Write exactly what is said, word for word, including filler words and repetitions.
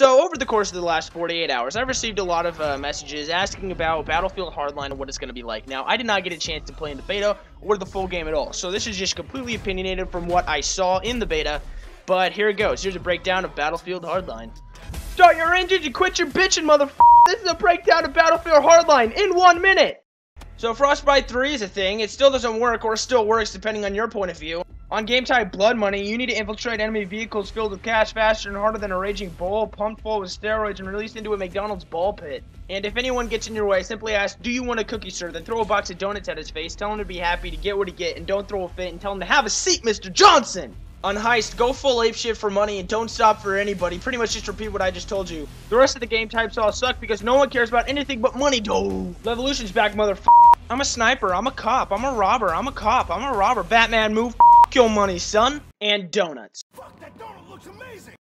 So over the course of the last forty-eight hours, I received a lot of uh, messages asking about Battlefield Hardline and what it's going to be like. Now, I did not get a chance to play in the beta or the full game at all, so this is just completely opinionated from what I saw in the beta, but here it goes. Here's a breakdown of Battlefield Hardline. Start your engines and quit your bitching, motherfucker! This is a breakdown of Battlefield Hardline in one minute! So Frostbite three is a thing. It still doesn't work, or still works depending on your point of view. On game type Blood Money, you need to infiltrate enemy vehicles filled with cash faster and harder than a raging bull, pumped full with steroids and released into a McDonald's ball pit. And if anyone gets in your way, simply ask, "Do you want a cookie, sir?" Then throw a box of donuts at his face, tell him to be happy, to get what he get, and don't throw a fit, and tell him to have a seat, Mister Johnson! On Heist, go full apeshit for money and don't stop for anybody. Pretty much just repeat what I just told you. The rest of the game types all suck because no one cares about anything but money, though. Levolution's back, motherfucker. I'm a sniper, I'm a cop, I'm a robber, I'm a cop, I'm a robber. Batman, move. Kill money, son, and donuts. Fuck, that donut looks amazing!